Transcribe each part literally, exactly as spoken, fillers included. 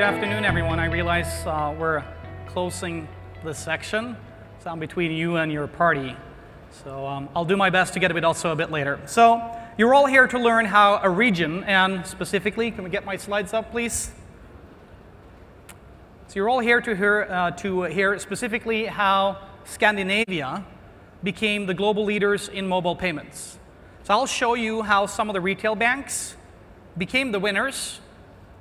Good afternoon, everyone. I realize uh, we're closing this section. It's on between you and your party. So um, I'll do my best to get a bit also a bit later. So you're all here to learn how a region, and specifically, can we get my slides up, please? So you're all here to hear, uh, to hear specifically how Scandinavia became the global leaders in mobile payments. So I'll show you how some of the retail banks became the winners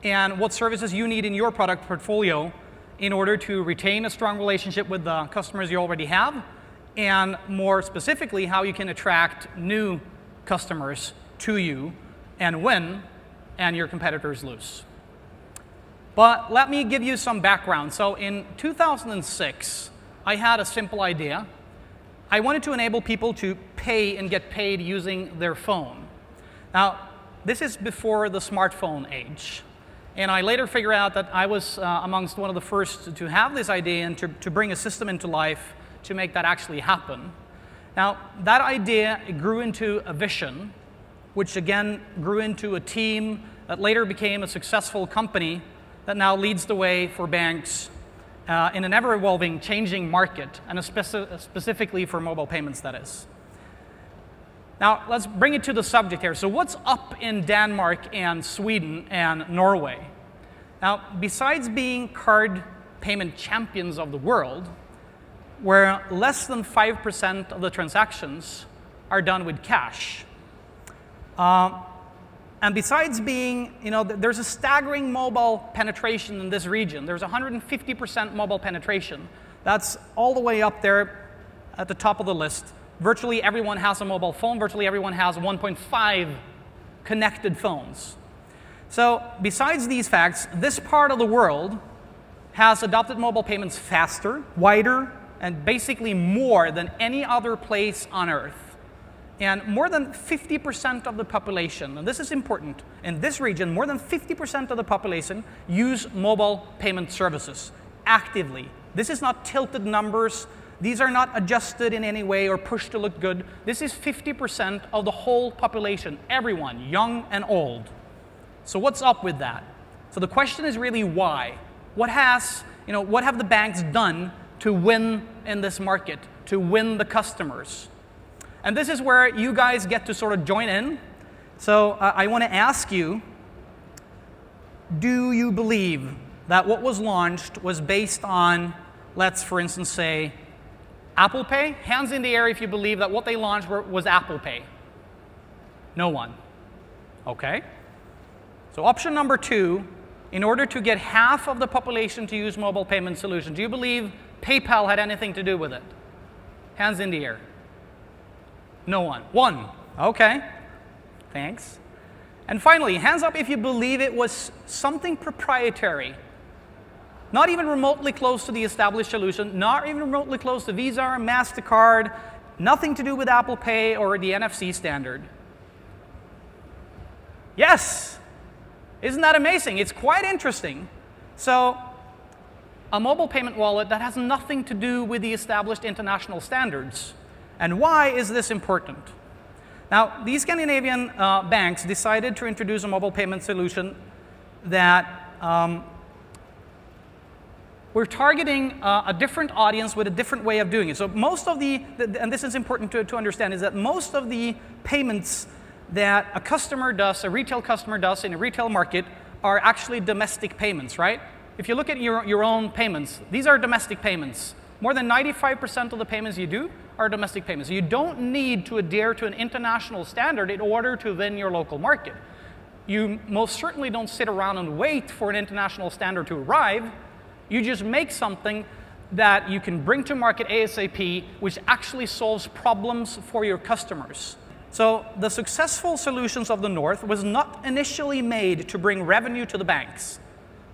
and what services you need in your product portfolio in order to retain a strong relationship with the customers you already have, and more specifically, how you can attract new customers to you and win, and your competitors lose. But let me give you some background. So in two thousand six, I had a simple idea. I wanted to enable people to pay and get paid using their phone. Now, this is before the smartphone age. And I later figured out that I was uh, amongst one of the first to have this idea and to, to bring a system into life to make that actually happen. Now, that idea grew into a vision, which again grew into a team that later became a successful company that now leads the way for banks uh, in an ever-evolving, changing market, and speci- specifically for mobile payments, that is. Now, let's bring it to the subject here. So what's up in Denmark and Sweden and Norway? Now, besides being card payment champions of the world, where less than five percent of the transactions are done with cash. Uh, and besides being, you know, there's a staggering mobile penetration in this region. There's one hundred fifty percent mobile penetration. That's all the way up there at the top of the list. Virtually everyone has a mobile phone. Virtually everyone has one point five connected phones. So besides these facts, this part of the world has adopted mobile payments faster, wider, and basically more than any other place on Earth. And more than fifty percent of the population, and this is important, in this region, more than fifty percent of the population use mobile payment services actively. This is not tilted numbers. These are not adjusted in any way or pushed to look good. This is fifty percent of the whole population, everyone, young and old. So what's up with that? So the question is really why? What has, you know, what have the banks done to win in this market, to win the customers? And this is where you guys get to sort of join in. So uh, I want to ask you, do you believe that what was launched was based on, let's for instance say, Apple Pay? Hands in the air if you believe that what they launched were, was Apple Pay. No one. Okay. So option number two, in order to get half of the population to use mobile payment solutions, do you believe PayPal had anything to do with it? Hands in the air. No one. One. Okay. Thanks. And finally, hands up if you believe it was something proprietary. Not even remotely close to the established solution, not even remotely close to Visa or MasterCard, nothing to do with Apple Pay or the N F C standard. Yes! Isn't that amazing? It's quite interesting. So, a mobile payment wallet that has nothing to do with the established international standards. And why is this important? Now, these Scandinavian uh, banks decided to introduce a mobile payment solution that um, we're targeting uh, a different audience with a different way of doing it. So most of the, and this is important to, to understand, is that most of the payments that a customer does, a retail customer does in a retail market, are actually domestic payments, right? If you look at your, your own payments, these are domestic payments. More than ninety-five percent of the payments you do are domestic payments. You don't need to adhere to an international standard in order to win your local market. You most certainly don't sit around and wait for an international standard to arrive. You just make something that you can bring to market ASAP, which actually solves problems for your customers. So the successful solutions of the North was not initially made to bring revenue to the banks.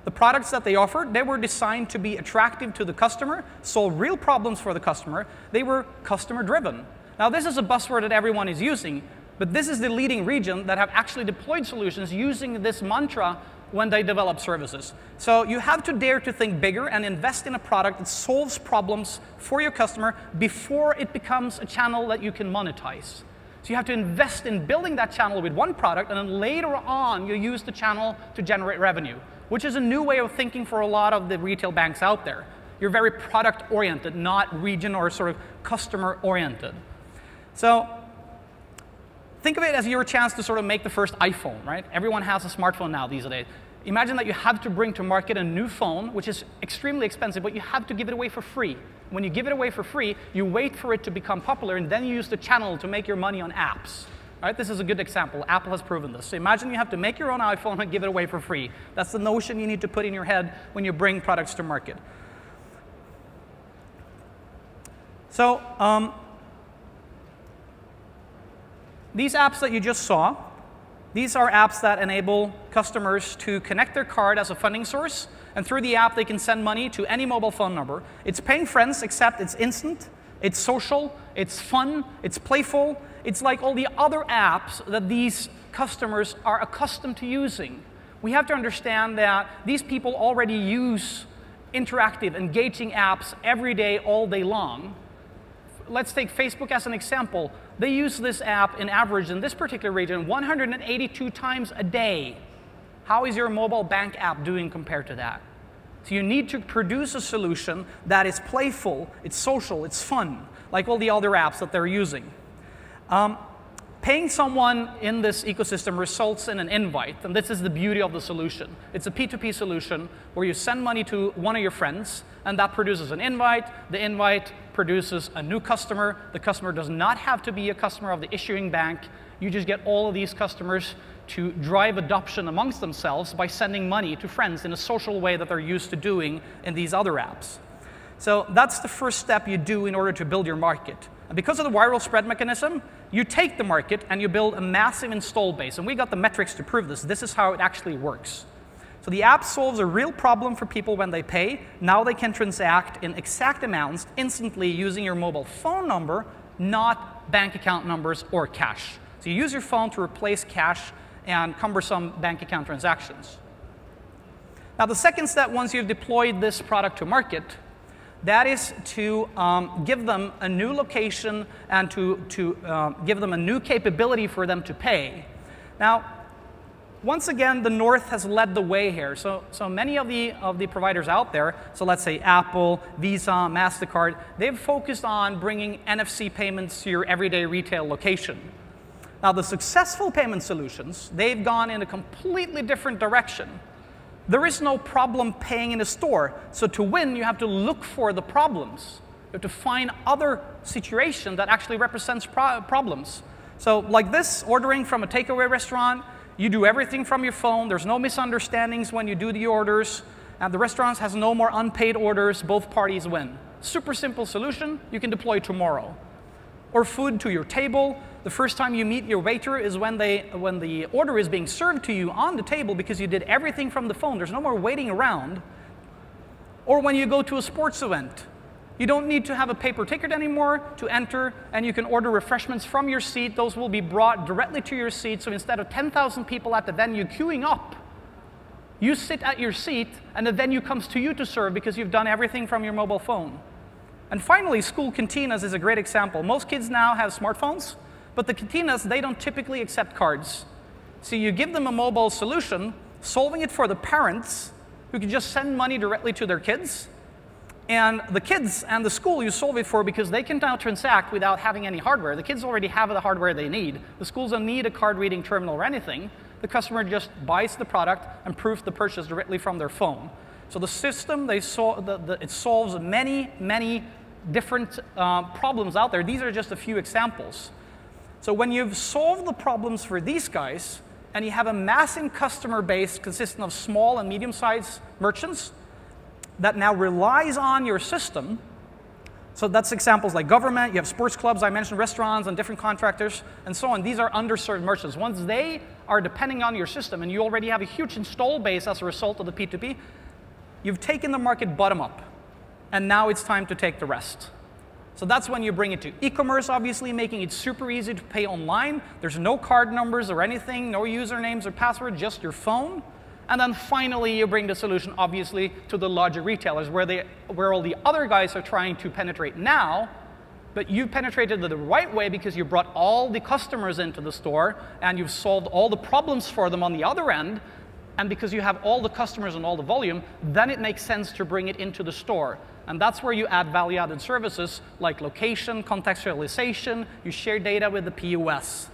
The products that they offered, they were designed to be attractive to the customer, solve real problems for the customer. They were customer-driven. Now, this is a buzzword that everyone is using, but this is the leading region that have actually deployed solutions using this mantra when they develop services. So you have to dare to think bigger and invest in a product that solves problems for your customer before it becomes a channel that you can monetize. So you have to invest in building that channel with one product, and then later on you use the channel to generate revenue. which is a new way of thinking for a lot of the retail banks out there. You're very product-oriented, not region or sort of customer-oriented. So think of it as your chance to sort of make the first iPhone, right? Everyone has a smartphone now these days. Imagine that you have to bring to market a new phone, which is extremely expensive, but you have to give it away for free. When you give it away for free, you wait for it to become popular, and then you use the channel to make your money on apps. Right? This is a good example. Apple has proven this. So imagine you have to make your own iPhone and give it away for free. That's the notion you need to put in your head when you bring products to market. So um, these apps that you just saw, these are apps that enable customers to connect their card as a funding source, and through the app, they can send money to any mobile phone number. It's paying friends, except it's instant, it's social, it's fun, it's playful. It's like all the other apps that these customers are accustomed to using. We have to understand that these people already use interactive, engaging apps every day, all day long. Let's take Facebook as an example. They use this app in average in this particular region one hundred eighty-two times a day. How is your mobile bank app doing compared to that? So you need to produce a solution that is playful, it's social, it's fun, like all the other apps that they're using. Um, paying someone in this ecosystem results in an invite, and this is the beauty of the solution. It's a P two P solution where you send money to one of your friends, and that produces an invite. The invite produces a new customer. The customer does not have to be a customer of the issuing bank. You just get all of these customers to drive adoption amongst themselves by sending money to friends in a social way that they're used to doing in these other apps. So that's the first step you do in order to build your market. And because of the viral spread mechanism, you take the market and you build a massive install base. And we got the metrics to prove this. This is how it actually works. So the app solves a real problem for people when they pay. Now they can transact in exact amounts instantly using your mobile phone number, not bank account numbers or cash. So you use your phone to replace cash and cumbersome bank account transactions. Now the second step, once you've deployed this product to market, that is to um, give them a new location and to, to uh, give them a new capability for them to pay. Now, once again, the North has led the way here. So, so many of the, of the providers out there, so let's say Apple, Visa, MasterCard, they've focused on bringing N F C payments to your everyday retail location. Now, the successful payment solutions, they've gone in a completely different direction. There is no problem paying in a store. So to win, you have to look for the problems. You have to find other situation that actually represents pro problems. So like this, ordering from a takeaway restaurant, you do everything from your phone. There's no misunderstandings when you do the orders. And the restaurant has no more unpaid orders. Both parties win. Super simple solution. You can deploy tomorrow. Or food to your table. The first time you meet your waiter is when, they, when the order is being served to you on the table because you did everything from the phone. There's no more waiting around. Or when you go to a sports event, you don't need to have a paper ticket anymore to enter, and you can order refreshments from your seat. Those will be brought directly to your seat. So instead of ten thousand people at the venue queuing up, you sit at your seat, and the venue comes to you to serve because you've done everything from your mobile phone. And finally, school cantinas is a great example. Most kids now have smartphones. But the cantinas, they don't typically accept cards. So you give them a mobile solution, solving it for the parents, who can just send money directly to their kids. And the kids and the school you solve it for because they can now transact without having any hardware. The kids already have the hardware they need. The schools don't need a card reading terminal or anything. The customer just buys the product and proofs the purchase directly from their phone. So the system, they sol the, the, it solves many, many different uh, problems out there. These are just a few examples. So when you've solved the problems for these guys, and you have a massive customer base consisting of small and medium-sized merchants that now relies on your system, so that's examples like government, you have sports clubs, I mentioned restaurants, and different contractors, and so on. These are underserved merchants. Once they are depending on your system, and you already have a huge install base as a result of the P two P, you've taken the market bottom-up, and now it's time to take the rest. So that's when you bring it to e-commerce, obviously, making it super easy to pay online. There's no card numbers or anything, no usernames or passwords, just your phone. And then finally, you bring the solution, obviously, to the larger retailers, where, they, where all the other guys are trying to penetrate now. But you penetrated it the right way because you brought all the customers into the store, and you've solved all the problems for them on the other end. And because you have all the customers and all the volume, then it makes sense to bring it into the store. And that's where you add value-added services like location, contextualization, you share data with the P O S.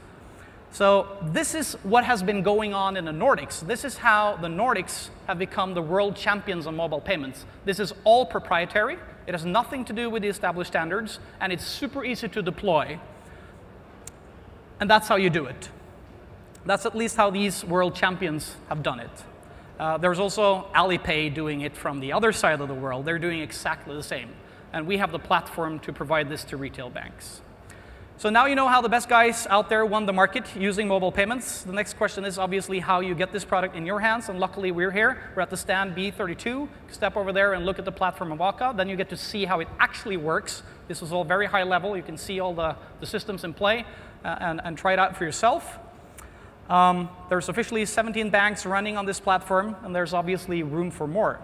So this is what has been going on in the Nordics. This is how the Nordics have become the world champions on mobile payments. This is all proprietary. It has nothing to do with the established standards, and it's super easy to deploy. And that's how you do it. That's at least how these world champions have done it. Uh, there's also Alipay doing it from the other side of the world. They're doing exactly the same. And we have the platform to provide this to retail banks. So now you know how the best guys out there won the market using mobile payments. The next question is obviously how you get this product in your hands. And luckily, we're here. We're at the stand B thirty-two. Step over there and look at the platform of Auka. Then you get to see how it actually works. This is all very high level. You can see all the, the systems in play uh, and, and try it out for yourself. Um, there's officially seventeen banks running on this platform, and there's obviously room for more.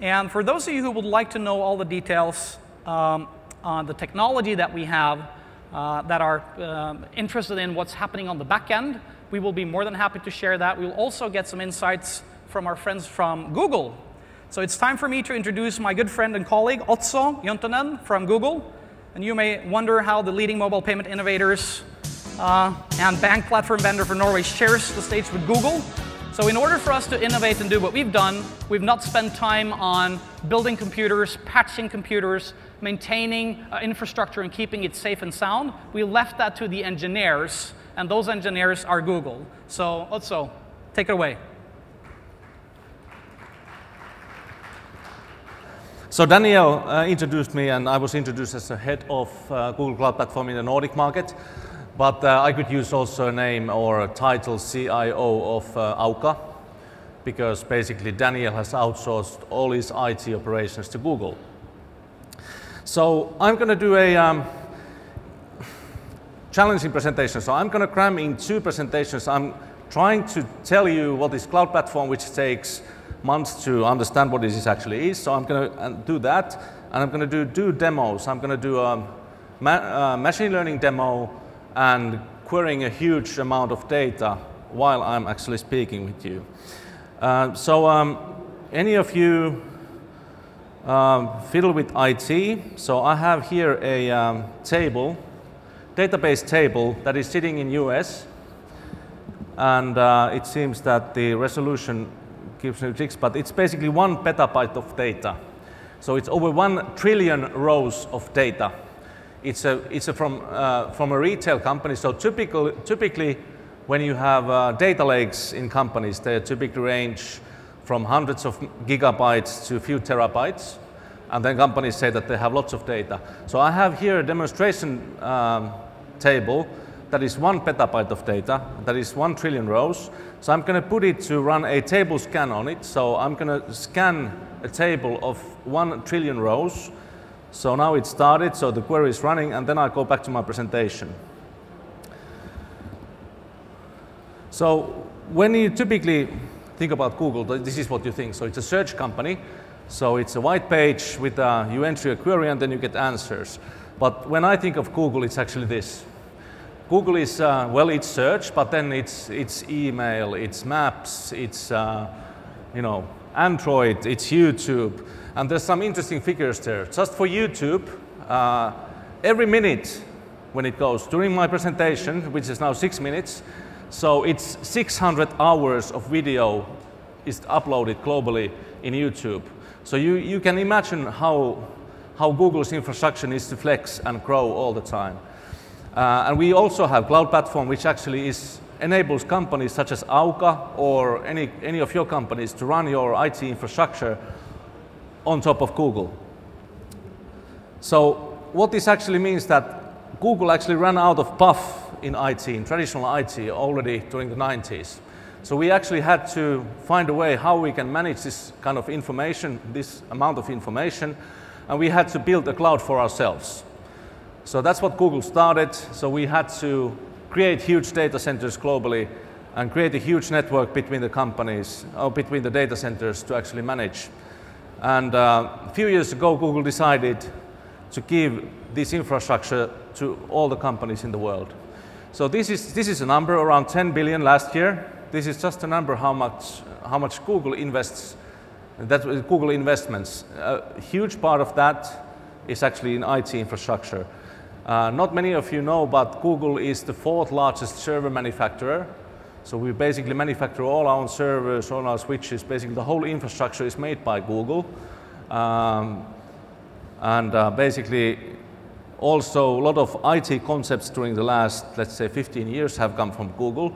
And for those of you who would like to know all the details um, on the technology that we have uh, that are um, interested in what's happening on the back end, we will be more than happy to share that. We'll also get some insights from our friends from Google. So it's time for me to introduce my good friend and colleague, Otso Juntunen from Google. And you may wonder how the leading mobile payment innovators Uh, and bank platform vendor for Norway shares the stage with Google. So in order for us to innovate and do what we've done, we've not spent time on building computers, patching computers, maintaining uh, infrastructure and keeping it safe and sound. We left that to the engineers, and those engineers are Google. So Otso, take it away. So Daniel uh, introduced me, and I was introduced as the head of uh, Google Cloud Platform in the Nordic market. But uh, I could use also a name or a title C I O of uh, Auka, because basically Daniel has outsourced all his I T operations to Google. So I'm going to do a um, challenging presentation. So I'm going to cram in two presentations. I'm trying to tell you what is Cloud Platform, which takes months to understand what this actually is. So I'm going to do that, and I'm going to do two demos. I'm going to do a ma uh, machine learning demo and querying a huge amount of data while I'm actually speaking with you. Uh, so um, any of you um, fiddle with I T, so I have here a um, table, database table that is sitting in U S, and uh, it seems that the resolution gives no tricks, but it's basically one petabyte of data. So it's over one trillion rows of data. It's, a, it's a from, uh, from a retail company, so typical, typically when you have uh, data lakes in companies, they typically range from hundreds of gigabytes to a few terabytes, and then companies say that they have lots of data. So I have here a demonstration um, table that is one petabyte of data, that is one trillion rows. So I'm going to put it to run a table scan on it, so I'm going to scan a table of one trillion rows. So now it started, so the query is running, and then I'll go back to my presentation. So when you typically think about Google, this is what you think. So it's a search company. So it's a white page with uh, you enter a query, and then you get answers. But when I think of Google, it's actually this. Google is, uh, well, it's search, but then it's, it's email, it's maps, it's uh, you know, Android, it's YouTube. And there's some interesting figures there. Just for YouTube, uh, every minute when it goes, during my presentation, which is now six minutes, so it's six hundred hours of video is uploaded globally in YouTube. So you, you can imagine how, how Google's infrastructure needs to flex and grow all the time. Uh, and we also have Cloud Platform, which actually is, enables companies such as Auka or any, any of your companies to run your I T infrastructure on top of Google. So what this actually means that Google actually ran out of puff in I T, in traditional I T, already during the nineties. So we actually had to find a way how we can manage this kind of information, this amount of information, and we had to build a cloud for ourselves. So that's what Google started. So we had to create huge data centers globally and create a huge network between the companies, or between the data centers to actually manage. And uh, a few years ago, Google decided to give this infrastructure to all the companies in the world. So this is, this is a number around ten billion last year. This is just a number how much how much Google invests, that Google investments, a huge part of that is actually in I T infrastructure. Uh, not many of you know, but Google is the fourth largest server manufacturer. So we basically manufacture all our own servers, all our switches. Basically, the whole infrastructure is made by Google. Um, and uh, basically, also a lot of I T concepts during the last, let's say, fifteen years have come from Google.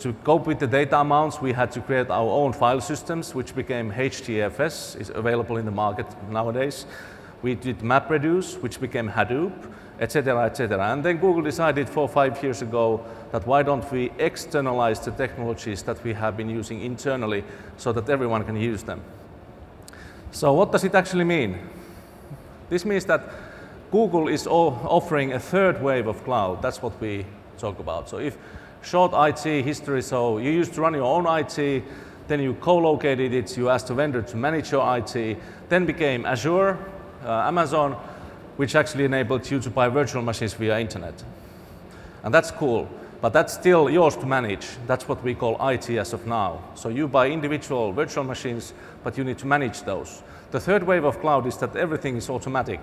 To cope with the data amounts, we had to create our own file systems, which became H D F S, is available in the market nowadays. We did MapReduce, which became Hadoop, et cetera, et cetera. And then Google decided four or five years ago that why don't we externalize the technologies that we have been using internally so that everyone can use them. So what does it actually mean? This means that Google is offering a third wave of cloud. That's what we talk about. So if short I T history, so you used to run your own I T, then you co-located it, you asked a vendor to manage your I T, then became Azure, uh, Amazon, which actually enabled you to buy virtual machines via internet. And that's cool, but that's still yours to manage. That's what we call I T as of now. So you buy individual virtual machines, but you need to manage those. The third wave of cloud is that everything is automatic,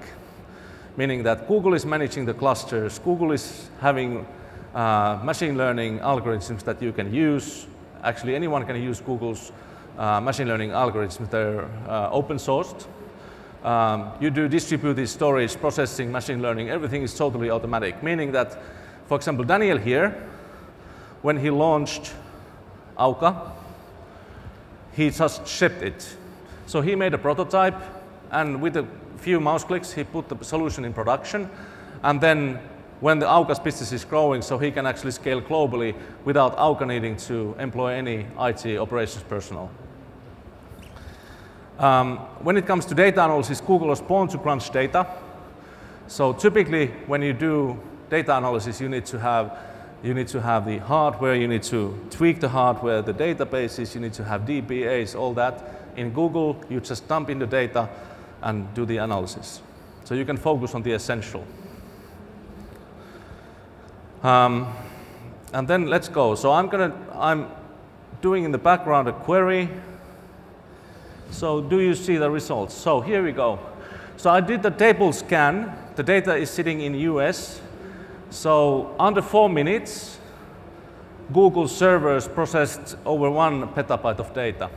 meaning that Google is managing the clusters, Google is having uh, machine learning algorithms that you can use. Actually, anyone can use Google's uh, machine learning algorithms. They're uh, open sourced. Um, you do distributed storage, processing, machine learning, everything is totally automatic, meaning that, for example, Daniel here, when he launched Auka, he just shipped it. So he made a prototype, and with a few mouse clicks, he put the solution in production, and then when the Auka's business is growing, so he can actually scale globally without Auka needing to employ any I T operations personnel. Um, when it comes to data analysis, Google was born to crunch data. So typically, when you do data analysis, you need to have, you need to have the hardware, you need to tweak the hardware, the databases, you need to have D B As, all that. In Google, you just dump in the data and do the analysis. So you can focus on the essential. Um, and then let's go. So I'm gonna, I'm doing in the background a query. So do you see the results? So here we go. So I did the table scan. The data is sitting in U S. So under four minutes, Google servers processed over one petabyte of data.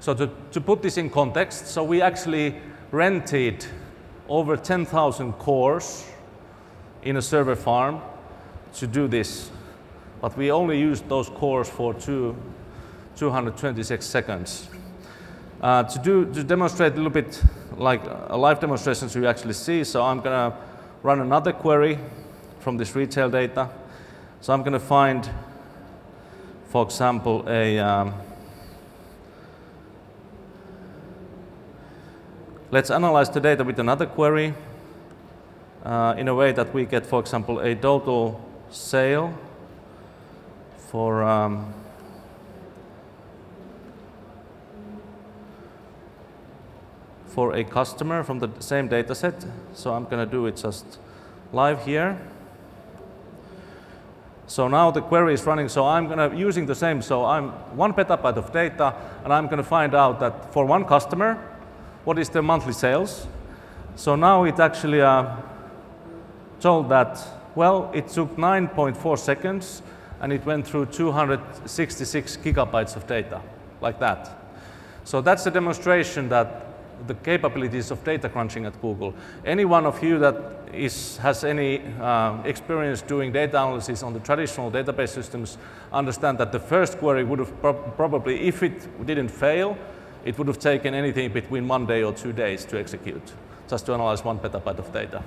So to, to put this in context, so we actually rented over ten thousand cores in a server farm to do this. But we only used those cores for two, two hundred twenty-six seconds. Uh, to, do, to demonstrate a little bit like a live demonstration so you actually see, so I'm going to run another query from this retail data. So I'm going to find, for example, a, um, let's analyze the data with another query uh, in a way that we get, for example, a total sale for um, for a customer from the same data set. So I'm going to do it just live here. So now the query is running. So I'm going to, using the same, so I'm one petabyte of data, and I'm going to find out that for one customer, what is their monthly sales. So now it actually uh, told that, well, it took nine point four seconds, and it went through two hundred sixty-six gigabytes of data, like that. So that's a demonstration that the capabilities of data crunching at Google. Any one of you that is, has any uh, experience doing data analysis on the traditional database systems understand that the first query would have pro probably, if it didn't fail, it would have taken anything between one day or two days to execute, just to analyze one petabyte of data.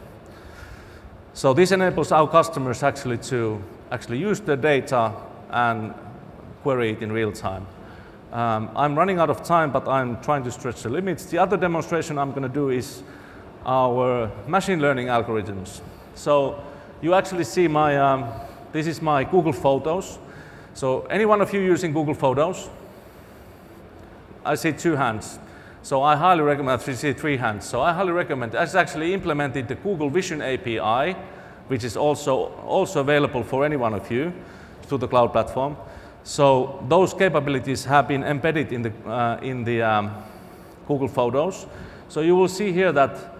So this enables our customers actually to actually use the data and query it in real time. Um, I'm running out of time, but I'm trying to stretch the limits. The other demonstration I'm going to do is our machine learning algorithms. So you actually see my, um, this is my Google Photos. So any one of you using Google Photos? I see two hands. So I highly recommend, I see three hands. So I highly recommend, it's actually implemented the Google Vision A P I, which is also, also available for any one of you through the cloud platform. So those capabilities have been embedded in the, uh, in the um, Google Photos. So you will see here that,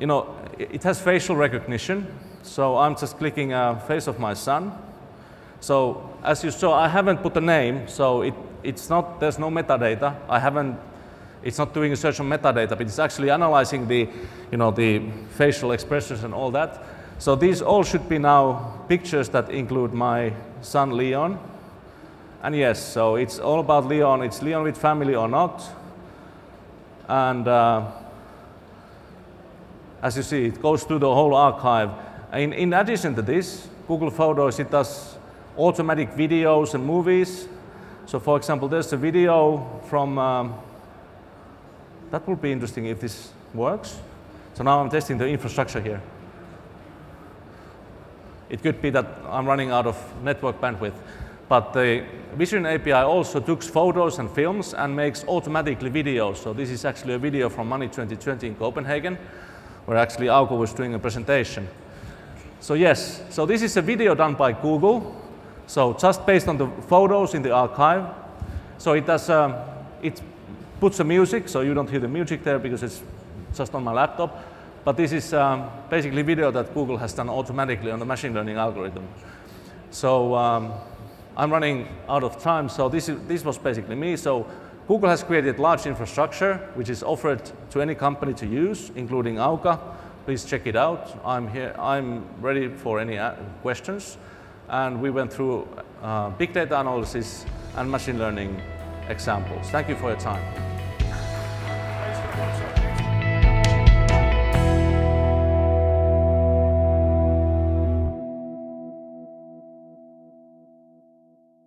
you know, it has facial recognition. So I'm just clicking a face of my son. So as you saw, I haven't put a name, so it, it's not, there's no metadata. I haven't, it's not doing a search on metadata, but it's actually analyzing the, you know, the facial expressions and all that. So these all should be now pictures that include my son Leon. And yes, so it's all about Leon. It's Leon with family or not. And uh, as you see, it goes through the whole archive. In, in addition to this, Google Photos, it does automatic videos and movies. So for example, there's a video from, um, that will be interesting if this works. So now I'm testing the infrastructure here. It could be that I'm running out of network bandwidth. But the Vision A P I also took photos and films and makes automatically videos. So this is actually a video from Money twenty twenty in Copenhagen, where actually Auka was doing a presentation. So yes, so this is a video done by Google. So just based on the photos in the archive. So it does, um, it puts a music, so you don't hear the music there because it's just on my laptop. But this is um, basically video that Google has done automatically on the machine learning algorithm. So um, I'm running out of time, so this, is, this was basically me. So Google has created large infrastructure, which is offered to any company to use, including Auka. Please check it out. I'm here. I'm ready for any questions. And we went through uh, big data analysis and machine learning examples. Thank you for your time.